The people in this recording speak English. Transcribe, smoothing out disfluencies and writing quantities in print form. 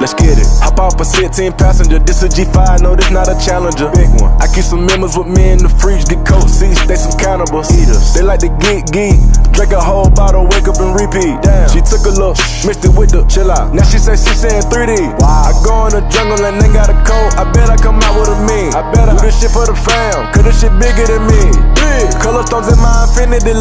let's get it. Hop off a 16 passenger, this a G5, no this not a Challenger. Big one. I keep some members with me in the fridge, get coat seats, they some cannibals. Eaters. They like to geek, drink a whole bottle, wake up and repeat. Damn. She took a look, mixed it with the chill out. Now she say she's in 3D. Wow. I go in the jungle and they got a coat, I bet I come out with a meme. I bet I do this shit for the fam, cause this shit bigger than me. Big. Color stones in my infinity.